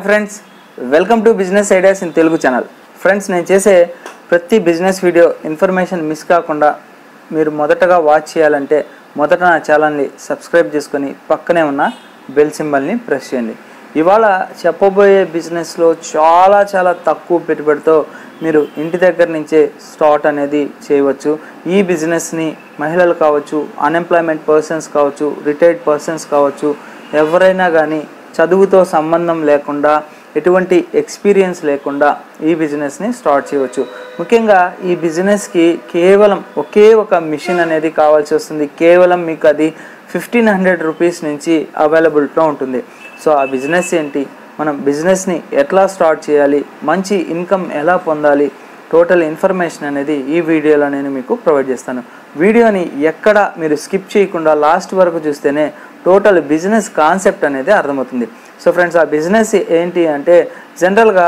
Friends welcome to business ideas in Telugu channel friends నేను చేసే ప్రతి బిజినెస్ వీడియో ఇన్ఫర్మేషన్ మిస్ కాకుండా మీరు మొదటగా వాచ్ చేయాలంటే మొదట నా ఛానల్ ని సబ్స్క్రైబ్ చేసుకొని పక్కనే ఉన్న బెల్ సింబల్ ని ప్రెస్ చేయండి। ఇవాల చెప్పబోయే బిజినెస్ లో చాలా చాలా తక్కువ పెట్టుబడితో మీరు ఇంటి దగ్గర నుంచే స్టార్ట్ అనేది చేయవచ్చు। ఈ బిజినెస్ ని మహిళలు కావచ్చు, అన్‌ఎంప్లాయ్‌మెంట్ పర్సన్స్ కావచ్చు, రిటైర్డ్ పర్సన్స్ కావచ్చు, ఎవరైనా గానీ చదువుతో సంబంధం లేకుండా ఎటువంటి ఎక్స్‌పీరియన్స్ లేకుండా ఈ బిజినెస్ ని స్టార్ట్ చేయవచ్చు। ముఖ్యంగా ఈ బిజినెస్ కి కేవలం ఒకే ఒక మిషన్ అనేది కావాల్సి వస్తుంది। కేవలం మీకు అది 1500 రూపాయస్ నుంచి అవైలబుల్ గా ఉంటుంది। సో ఆ బిజినెస్ ఏంటి, మనం బిజినెస్ ని ఎట్లా స్టార్ట్ చేయాలి, మంచి ఇన్కమ్ ఎలా పొందాలి, టోటల్ ఇన్ఫర్మేషన్ అనేది ఈ వీడియోలో నేను మీకు ప్రొవైడ్ చేస్తాను। వీడియోని ఎక్కడ మీరు స్కిప్ చేయకుండా లాస్ట్ వరకు చూస్తేనే टोटल बिजनेस कांसेप्ट अनेदी अर्थमवुतुंदी। सो फ्रेंड्स आ बिजनेस एंटी अंटे जनरल गा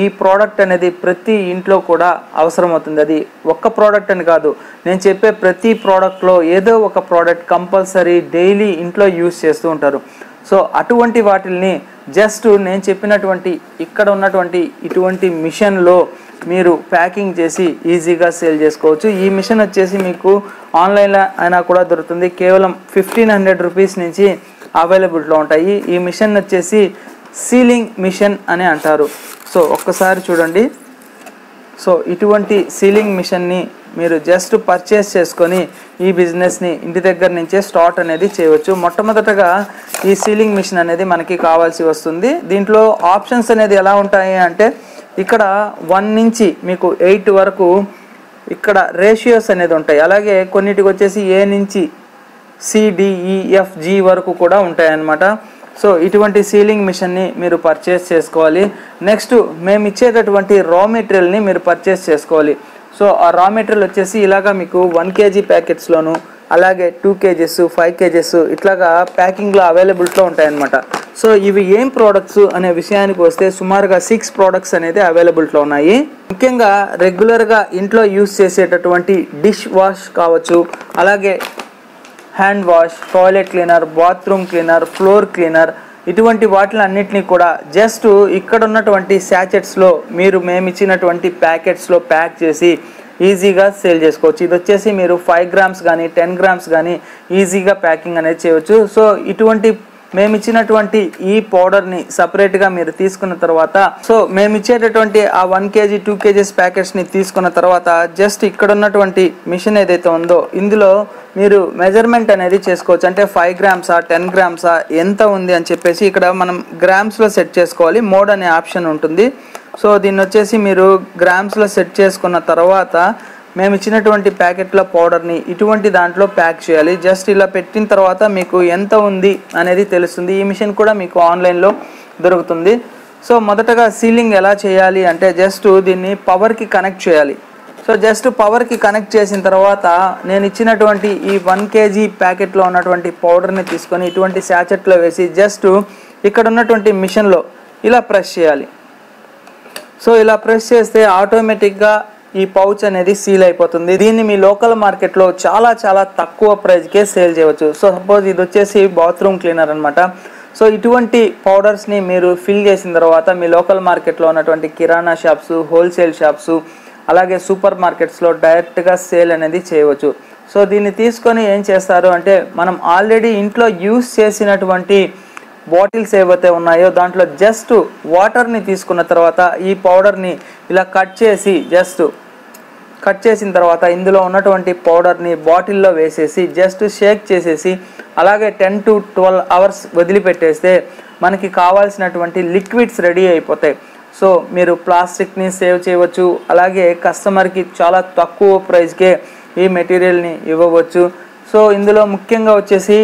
ई प्रोडक्ट अनेदी प्रति इंट्लो कूडा अवसरम अवुतुंदी। अदि ओक्क प्रोडक्ट अनि कादु, नेनु चेप्पे प्रति प्रोडक्ट लो एदो ओक प्रोडक्ट कंपल्सरी डेली इंट्लो यूज चेस्तू उंटारु। सो अटुवंटि वाटिल्नि जस्ट नेनु चेप्पिनटुवंटि इक्कड उन्नटुवंटि इटुवंटि मिशन लो మీరు ప్యాకింగ్ చేసి ఈజీగా సేల్ చేసుకోవచ్చు। ఈ మిషన్ వచ్చేసి మీకు ఆన్లైన్ లో అయినా కూడా దొరుకుతుంది। కేవలం 1500 రూపాయస్ నుంచి అవైలబుల్ లో ఉంటాయి। ఈ మిషన్ వచ్చేసి సీలింగ్ మిషన్ అని అంటారు। సో ఒక్కసారి చూడండి। సో ఇటువంటి సీలింగ్ మిషన్ ని మీరు జస్ట్ పర్చేస్ చేసుకొని ఈ బిజినెస్ ని ఇంటి దగ్గర నుంచే స్టార్ట్ అనేది చేయవచ్చు। మొట్టమొదటగా ఈ సీలింగ్ మిషన్ అనేది మనకి కావాల్సి వస్తుంది। దీంట్లో ఆప్షన్స్ అనేది ఎలా ఉంటాయి అంటే ఇక్కడ 1 నుంచి మీకు 8 వరకు ఇక్కడ రేషియోస్ అనేది ఉంటాయి। అలాగే కొన్నిటికి వచ్చేసి A నుంచి C D E F G వరకు కూడా ఉంటాయి అన్నమాట। సో ఇటువంటి సీలింగ్ మిషన్ ని మీరు పర్చేస్ చేసుకోవాలి। నెక్స్ట్ మేము ఇచ్చేటటువంటి రా మెటీరియల్ ని మీరు పర్చేస్ చేసుకోవాలి। సో ఆ రా మెటీరియల్ వచ్చేసి ఇలాగా మీకు 1 kg ప్యాకెట్స్ లోను అలాగే 2 kg 5 kg ఇట్లాగా ప్యాకింగ్ లో అవైలబుల్ గా ఉంటాయి అన్నమాట। సో ఇవి ఏం ప్రొడక్ట్స్ అనే విషయానికి వస్తే సుమారుగా 6 ప్రొడక్ట్స్ అనేది అవైలబుల్ గా ఉన్నాయి। ముఖ్యంగా రెగ్యులర్ గా ఇంట్లో యూస్ చేసేటటువంటి డిష్ వాష్ కావచ్చు, అలాగే hand wash, toilet cleaner, bathroom cleaner, floor cleaner, ఇటువంటి వాటిని అన్నిటిని కూడా జస్ట్ ఇక్కడ ఉన్నటువంటి సాచెట్స్ లో మీరు మేము ఇచ్చినటువంటి ప్యాకెట్స్ లో ప్యాక్ చేసి ఈజీగా సేల్ చేసుకోవచ్చు। ఇది వచ్చేసి మీరు 5 గ్రామ్స్ గాని 10 గ్రామ్స్ గాని ఈజీగా ప్యాకింగ్ అనేది చేయవచ్చు। సో ఇటువంటి మేము ఇచ్చినటువంటి ఈ పౌడర్ ని సెపరేట్ గా మీరు తీసుకున్న తర్వాత సో మేము ఇచ్చేటటువంటి ఆ 1 kg 2 kg ప్యాకెట్స్ ని తీసుకున్న తర్వాత జస్ట్ ఇక్కడ ఉన్నటువంటి మిషన్ ఏదైతే ఉందో ఇందులో మీరు మెజర్మెంట్ అనేది చేసుకోవచ్చు। అంటే 5 గ్రామ్స్ ఆ 10 గ్రామ్స్ ఆ ఎంత ఉంది అని చెప్పేసి ఇక్కడ మనం గ్రామ్స్ లో సెట్ చేసుకోవాలి। మోడ్ అనే ఆప్షన్ ఉంటుంది। సో దీన్ని వచ్చేసి మీరు గ్రామ్స్ లో సెట్ చేసుకున్న తర్వాత మేము ఇచ్చినటువంటి ప్యాకెట్ లో పౌడర్ ని ఇటువంటి దాంట్లో ప్యాక్ చేయాలి। జస్ట్ ఇలా పెట్టిన తర్వాత మీకు ఎంత ఉంది అనేది తెలుస్తుంది। ఈ మిషన్ కూడా మీకు ఆన్లైన్ లో దొరుకుతుంది। సో మొదటగా సీలింగ్ ఎలా చేయాలి అంటే జస్ట్ దీన్ని పవర్ కి కనెక్ట్ చేయాలి। సో జస్ట్ పవర్ కి కనెక్ట్ చేసిన తర్వాత నేను ఇచ్చినటువంటి ఈ 1 kg ప్యాకెట్ లో ఉన్నటువంటి పౌడర్ ని తీసుకొని ఇటువంటి సాచెట్ లో వేసి జస్ట్ ఇక్కడ ఉన్నటువంటి మిషన్ లో ఇలా ప్రెస్ చేయాలి। సో ఇలా ప్రెస్ చేస్తే ఆటోమేటిక్ గా ఈ పౌచ్ అనేది సీల్ అయిపోతుంది। దీన్ని మీ లోకల్ మార్కెట్ లో చాలా చాలా తక్కువ ప్రైస్ కే సేల్ చేయవచ్చు। సో సపోజ్ ఇది వచ్చేసి బాత్రూమ్ క్లీనర్ అన్నమాట। సో ఇటువంటి పౌడర్స్ ని మీరు ఫిల్ చేసిన తర్వాత మీ లోకల్ మార్కెట్ లో ఉన్నటువంటి కిరాణా షాప్స్, హోల్సేల్ షాప్స్, అలాగే సూపర్ మార్కెట్స్ లో డైరెక్ట్ గా సేల్ అనేది చేయవచ్చు। సో దీన్ని తీసుకొని ఏం చేస్తారు అంటే మనం ఆల్రెడీ ఇంట్లో యూస్ చేసినటువంటి బాటిల్స్ ఏవైతే ఉన్నాయో దాంట్లో జస్ట్ వాటర్ ని తీసుకున్న తర్వాత ఈ పౌడర్ ని ఇలా కట్ చేసి జస్ట్ కట్ చేసిన తర్వాత ఇందులో ఉన్నటువంటి పౌడర్ ని బాటిల్ లో వేసేసి జస్ట్ షేక్ చేసేసి అలాగే 10 to 12 అవర్స్ వదిలిపెట్టేస్తే మనకి కావాల్సినటువంటి లిక్విడ్స్ రెడీ అయిపోతాయి। సో మీరు ప్లాస్టిక్ ని సేవ్ చేయవచ్చు, అలాగే కస్టమర్ కి చాలా తక్కువ ప్రైస్ కే ఈ మెటీరియల్ ని ఇవ్వవచ్చు। సో ఇందులో ముఖ్యంగా వచ్చేసి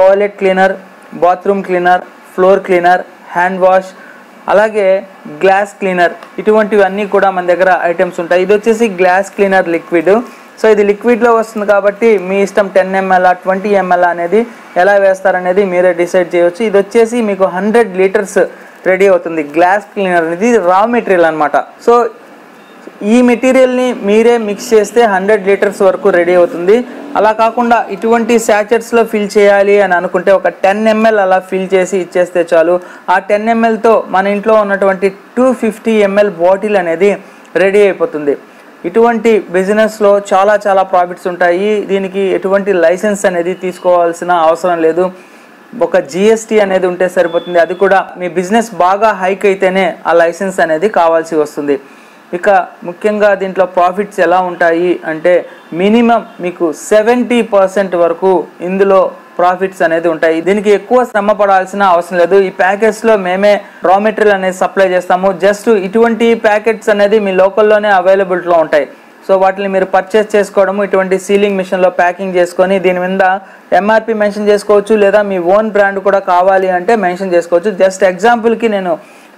toilet cleaner, bathroom cleaner, floor cleaner, hand wash, అలాగే గ్లాస్ క్లీనర్, ఇటువంటివన్నీ కూడా మన దగ్గర ఐటమ్స్ ఉంటాయి। ఇది వచ్చేసి గ్లాస్ క్లీనర్ లిక్విడ్। సో ఇది లిక్విడ్లో వస్తుంది కాబట్టి మీ ఇష్టం 10 ml 20 ml అనేది ఎలా వేస్తారనేది మీరే డిసైడ్ చేయవచ్చు। ఇది వచ్చేసి మీకు 100 లీటర్స్ రెడీ అవుతుంది గ్లాస్ క్లీనర్ అనేది రా మెటీరియల్ అన్నమాట। సో ఈ మెటీరియల్ ని మీరే మిక్స్ చేస్తే 100 లీటర్స్ వరకు రెడీ అవుతుంది. అలా కాకుండా ఇటువంటి సాచెట్స్ లో ఫిల్ చేయాలి అని అనుకుంటే ఒక 10 ml అలా ఫిల్ చేసి ఇచ్చేస్తే చాలు. ఆ 10 ml తో మన ఇంట్లో ఉన్నటువంటి 250 ml బాటిల్ అనేది రెడీ అయిపోతుంది. ఇటువంటి బిజినెస్ లో చాలా చాలా ప్రాఫిట్స్ ఉంటాయి. దీనికి ఎటువంటి లైసెన్స్ అనేది తీసుకోవాల్సిన అవసరం లేదు. ఒక జీఎస్టీ అనేది ఉంటే సరిపోతుంది. అది కూడా మీ బిజినెస్ బాగా హైక్ అయితేనే ఆ లైసెన్స్ అనేది కావాల్సి వస్తుంది. ఇక ముఖ్యంగా దీంట్లో ప్రాఫిట్స్ ఎలా ఉంటాయి అంటే మినిమం మీకు 70% వరకు ఇందులో ప్రాఫిట్స్ అనేది ఉంటాయి. దీనికి ఎక్కువ శ్రమ పడాల్సిన అవసరం లేదు. ఈ ప్యాకెట్స్లో మేమే రా మెటీరియల్ అనేది సప్లై చేస్తాము. జస్ట్ ఇటువంటి ప్యాకెట్స్ అనేది మీ లోకల్లోనే అవైలబిలిటీలో ఉంటాయి. సో వాటిని మీరు పర్చేస్ చేసుకోవడము, ఇటువంటి సీలింగ్ మిషన్లో ప్యాకింగ్ చేసుకొని దీని మీద ఎంఆర్పి మెన్షన్ చేసుకోవచ్చు, లేదా మీ ఓన్ బ్రాండ్ కూడా కావాలి అంటే మెన్షన్ చేసుకోవచ్చు. జస్ట్ ఎగ్జాంపుల్కి నేను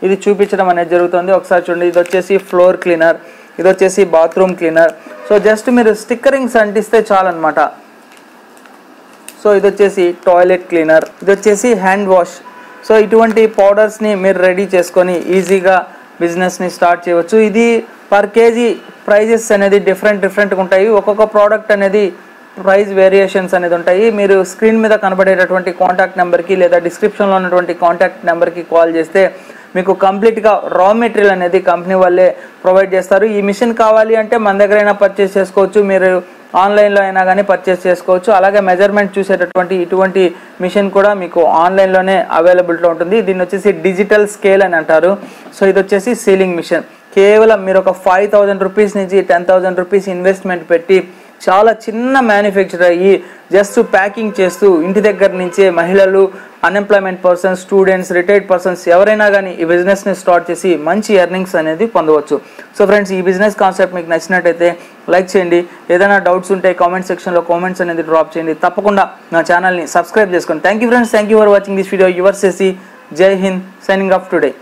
ఇది చూపించడం అనేది జరుగుతుంది. ఒకసారి చూడండి, ఇది వచ్చేసి ఫ్లోర్ క్లీనర్, ఇది వచ్చేసి బాత్రూమ్ క్లీనర్. సో జస్ట్ మీరు స్టిక్కరింగ్స్ అంటిస్తే చాలన్నమాట. సో ఇది వచ్చేసి టాయిలెట్ క్లీనర్, ఇది వచ్చేసి హ్యాండ్ వాష్. సో ఇటువంటి పౌడర్స్ని మీరు రెడీ చేసుకొని ఈజీగా బిజినెస్ని స్టార్ట్ చేయవచ్చు. ఇది పర్ కేజీ ప్రైజెస్ అనేది డిఫరెంట్గా ఉంటాయి. ఒక్కొక్క ప్రోడక్ట్ అనేది ప్రైస్ వేరియేషన్స్ అనేది ఉంటాయి. మీరు స్క్రీన్ మీద కనబడేటటువంటి కాంటాక్ట్ నెంబర్కి లేదా డిస్క్రిప్షన్లో ఉన్నటువంటి కాంటాక్ట్ నెంబర్కి కాల్ చేస్తే మీకు కంప్లీట్గా రా మెటీరియల్ అనేది కంపెనీ వాళ్ళే ప్రొవైడ్ చేస్తారు. ఈ మిషన్ కావాలి అంటే మన దగ్గరైనా పర్చేస్ చేసుకోవచ్చు, మీరు ఆన్లైన్లో అయినా కానీ పర్చేస్ చేసుకోవచ్చు. అలాగే మెజర్మెంట్ చూసేటటువంటి ఇటువంటి మిషన్ కూడా మీకు ఆన్లైన్లోనే అవైలబిలిటీలో ఉంటుంది. దీన్ని వచ్చేసి డిజిటల్ స్కేల్ అని అంటారు. సో ఇది వచ్చేసి సీలింగ్ మిషన్. కేవలం మీరు ఒక 5,000 రూపీస్ నుంచి 10,000 రూపీస్ ఇన్వెస్ట్మెంట్ పెట్టి చాలా చిన్న మ్యానుఫ్యాక్చర్ అయ్యి జస్ట్ ప్యాకింగ్ చేస్తూ ఇంటి దగ్గర నుంచే మహిళలు, unemployment persons, students, retired persons ఎవరైనా కానీ ఈ బిజినెస్ని స్టార్ట్ చేసి మంచి ఎర్నింగ్స్ అనేది పొందవచ్చు. సో ఫ్రెండ్స్, ఈ బిజినెస్ కాన్సెప్ట్ మీకు నచ్చినట్టయితే లైక్ చేయండి. ఏదైనా డౌట్స్ ఉంటే కామెంట్ సెక్షన్లో కామెంట్స్ అనేది డ్రాప్ చేయండి. తప్పకుండా నా ఛానల్ని సబ్స్క్రైబ్ చేసుకోండి. Thank you friends, thank you for watching this video. Your సేసి, జై హింద్, సైనింగ్ ఆఫ్ టుడే.